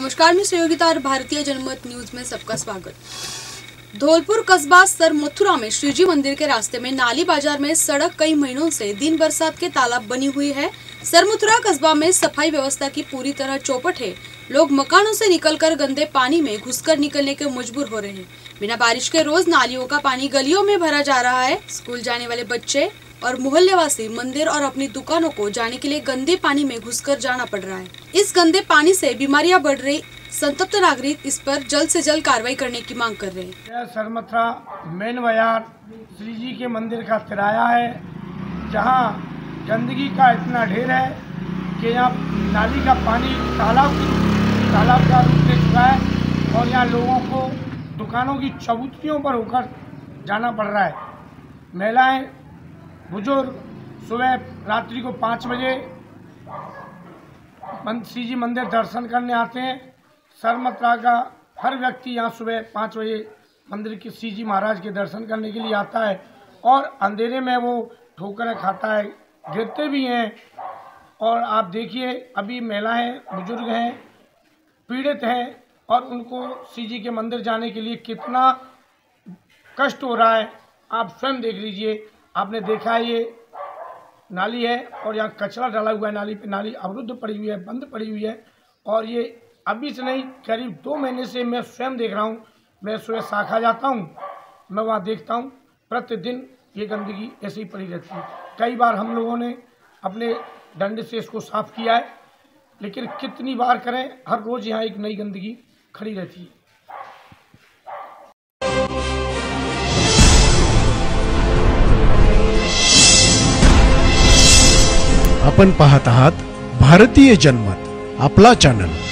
नमस्कार, मैं श्रीजी और भारतीय जनमत न्यूज में सबका स्वागत। धौलपुर कस्बा सर मथुरा में श्रीजी मंदिर के रास्ते में नाली बाजार में सड़क कई महीनों से दिन बरसात के तालाब बनी हुई है। सर मथुरा कस्बा में सफाई व्यवस्था की पूरी तरह चौपट है। लोग मकानों से निकलकर गंदे पानी में घुसकर निकलने के मजबूर हो रहे हैं। बिना बारिश के रोज नालियों का पानी गलियों में भरा जा रहा है। स्कूल जाने वाले बच्चे और मोहल्लेवासी मंदिर और अपनी दुकानों को जाने के लिए गंदे पानी में घुसकर जाना पड़ रहा है। इस गंदे पानी से बीमारियां बढ़ रही। संतप्त नागरिक इस पर जल्द से जल्द कार्रवाई करने की मांग कर रहे हैं। सर मथुरा मेन बाजार श्रीजी के मंदिर का तिराया है, जहां गंदगी का इतना ढेर है कि यहाँ नाली का पानी तालाब का रूप ले चुका है और यहाँ लोगों को दुकानों की चबूतरियों पर होकर जाना पड़ रहा है। महिलाएं, बुजुर्ग सुबह रात्रि को 5 बजे श्रीजी मंदिर दर्शन करने आते हैं। सर मथुरा का हर व्यक्ति यहाँ सुबह 5 बजे मंदिर के श्रीजी महाराज के दर्शन करने के लिए आता है और अंधेरे में वो ठोकरें खाता है, गिरते भी हैं। और आप देखिए, अभी महिलाएं, बुजुर्ग हैं, पीड़ित हैं और उनको श्रीजी के मंदिर जाने के लिए कितना कष्ट हो रहा है। आप स्वयं देख लीजिए। आपने देखा है, ये नाली है और यहाँ कचरा डाला हुआ है। नाली पे नाली अवरुद्ध पड़ी हुई है, बंद पड़ी हुई है। और ये अभी से नहीं, करीब 2 महीने से मैं स्वयं देख रहा हूँ। मैं सुबह शाखा जाता हूँ, मैं वहाँ देखता हूँ, प्रतिदिन ये गंदगी ऐसी ही पड़ी रहती है। कई बार हम लोगों ने अपने डंडे से इसको साफ किया है, लेकिन कितनी बार करें, हर रोज़ यहाँ एक नई गंदगी खड़ी रहती है। आपण पाहत आहात भारतीय जनमत आपला चॅनल।